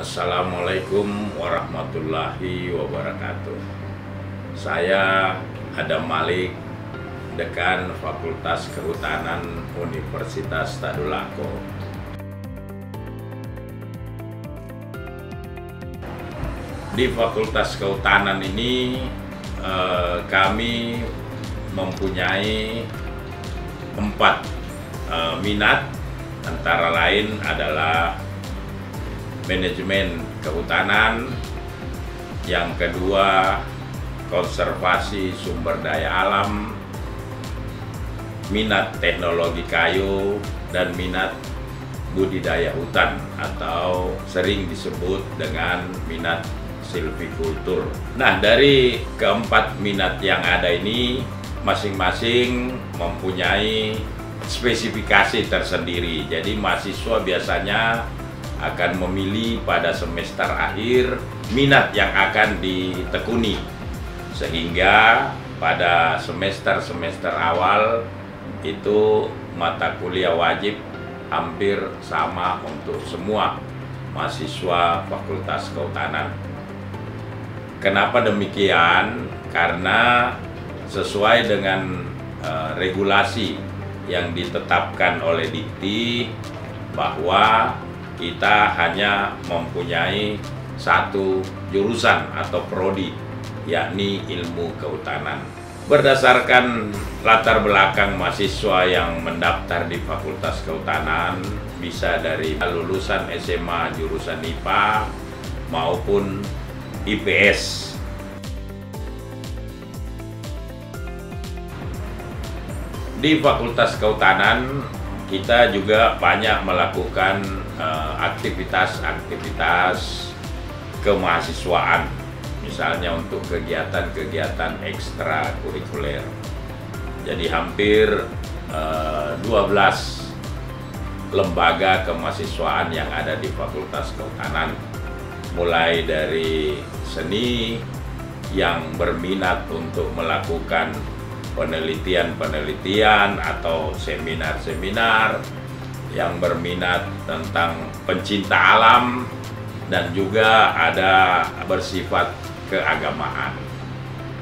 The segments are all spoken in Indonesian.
Assalamualaikum warahmatullahi wabarakatuh. Saya Adam Malik, Dekan Fakultas Kehutanan Universitas Tadulako. Di Fakultas Kehutanan ini kami mempunyai 4 minat, antara lain adalah manajemen kehutanan, yang kedua konservasi sumber daya alam, minat teknologi kayu, dan minat budidaya hutan atau sering disebut dengan minat silvikultur. Nah, dari keempat minat yang ada ini masing-masing mempunyai spesifikasi tersendiri. Jadi mahasiswa biasanya akan memilih pada semester akhir minat yang akan ditekuni, sehingga pada semester-semester awal itu mata kuliah wajib hampir sama untuk semua mahasiswa Fakultas Kehutanan. Kenapa demikian? Karena sesuai dengan regulasi yang ditetapkan oleh Dikti bahwa kita hanya mempunyai satu jurusan atau prodi, yakni ilmu kehutanan. Berdasarkan latar belakang mahasiswa yang mendaftar di Fakultas Kehutanan, bisa dari lulusan SMA jurusan IPA maupun IPS. Di Fakultas Kehutanan kita juga banyak melakukan aktivitas-aktivitas kemahasiswaan, misalnya untuk kegiatan-kegiatan ekstrakurikuler. Jadi hampir 12 lembaga kemahasiswaan yang ada di Fakultas Kehutanan, mulai dari seni yang berminat untuk melakukan penelitian-penelitian atau seminar-seminar, yang berminat tentang pencinta alam, dan juga ada bersifat keagamaan.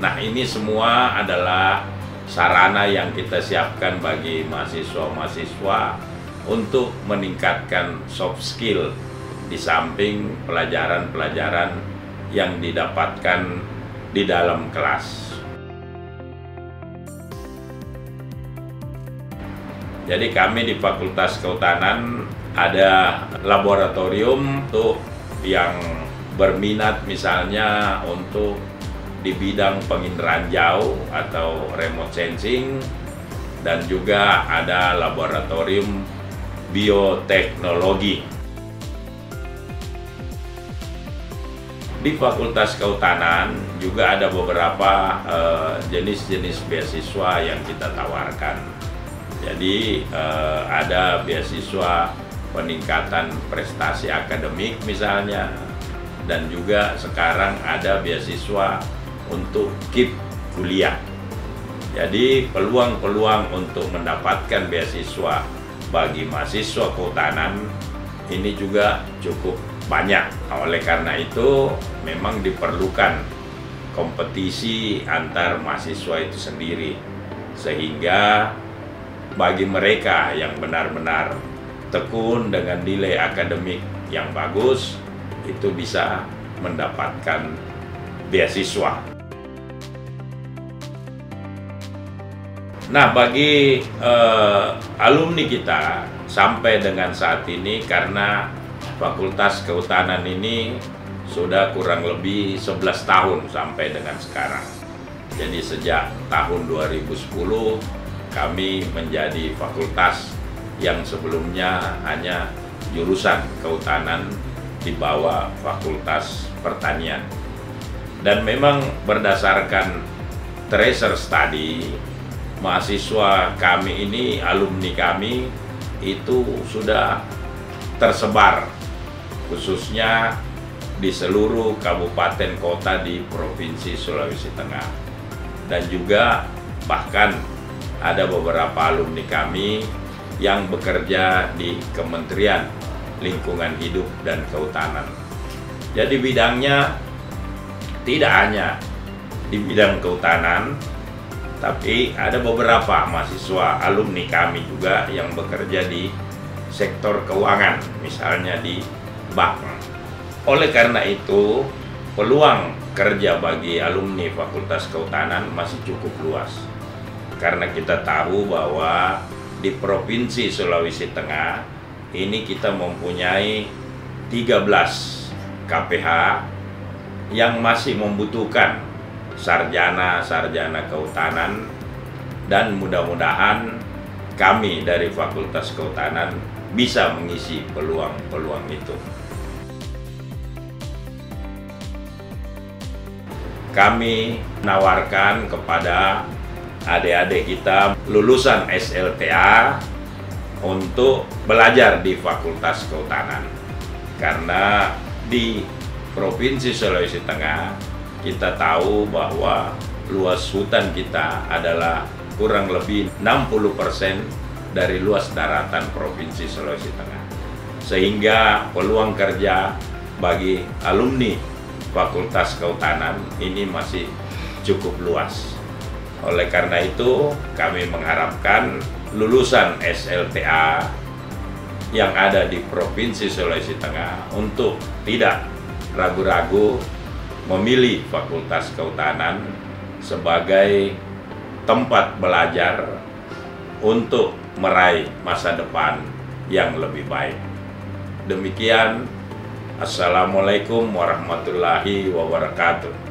Nah, ini semua adalah sarana yang kita siapkan bagi mahasiswa-mahasiswa untuk meningkatkan soft skill di samping pelajaran-pelajaran yang didapatkan di dalam kelas. Jadi kami di Fakultas Kehutanan ada laboratorium untuk yang berminat misalnya untuk di bidang penginderaan jauh atau remote sensing, dan juga ada laboratorium bioteknologi. Di Fakultas Kehutanan juga ada beberapa jenis-jenis beasiswa yang kita tawarkan. Jadi ada beasiswa peningkatan prestasi akademik misalnya, dan juga sekarang ada beasiswa untuk KIP kuliah. Jadi peluang-peluang untuk mendapatkan beasiswa bagi mahasiswa kehutanan ini juga cukup banyak. Oleh karena itu memang diperlukan kompetisi antar mahasiswa itu sendiri, sehingga bagi mereka yang benar-benar tekun dengan nilai akademik yang bagus, itu bisa mendapatkan beasiswa. Nah, bagi alumni kita sampai dengan saat ini, karena Fakultas Kehutanan ini sudah kurang lebih 11 tahun sampai dengan sekarang. Jadi sejak tahun 2010 kami menjadi fakultas yang sebelumnya hanya jurusan kehutanan di bawah Fakultas Pertanian. Dan memang berdasarkan tracer study, mahasiswa kami ini, alumni kami, itu sudah tersebar khususnya di seluruh kabupaten kota di Provinsi Sulawesi Tengah. Dan juga bahkan ada beberapa alumni kami yang bekerja di Kementerian Lingkungan Hidup dan Kehutanan. Jadi bidangnya tidak hanya di bidang kehutanan, tapi ada beberapa mahasiswa alumni kami juga yang bekerja di sektor keuangan, misalnya di bank. Oleh karena itu, peluang kerja bagi alumni Fakultas Kehutanan masih cukup luas. Karena kita tahu bahwa di Provinsi Sulawesi Tengah ini kita mempunyai 13 KPH yang masih membutuhkan sarjana-sarjana kehutanan, dan mudah-mudahan kami dari Fakultas Kehutanan bisa mengisi peluang-peluang itu. Kami menawarkan kepada adik-adik kita lulusan SLTA untuk belajar di Fakultas Kehutanan. Karena di Provinsi Sulawesi Tengah kita tahu bahwa luas hutan kita adalah kurang lebih 60% dari luas daratan Provinsi Sulawesi Tengah. Sehingga peluang kerja bagi alumni Fakultas Kehutanan ini masih cukup luas. Oleh karena itu, kami mengharapkan lulusan SLTA yang ada di Provinsi Sulawesi Tengah untuk tidak ragu-ragu memilih Fakultas Kehutanan sebagai tempat belajar untuk meraih masa depan yang lebih baik. Demikian. Assalamualaikum warahmatullahi wabarakatuh.